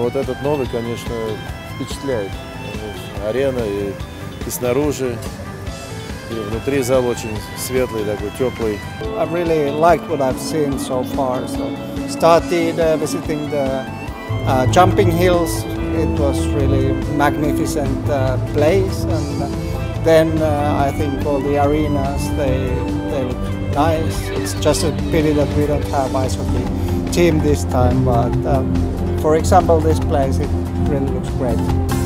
Но вот этот новый, конечно, впечатляет. Арена и снаружи, и внутри зал очень светлый, такой теплый. I really liked what I've seen so far. So started visiting the jumping hills. It was really magnificent place, and then I think all the arenas they look nice. It's just a pity that we don't have ice hockey team this time, but for example, this place it really looks great.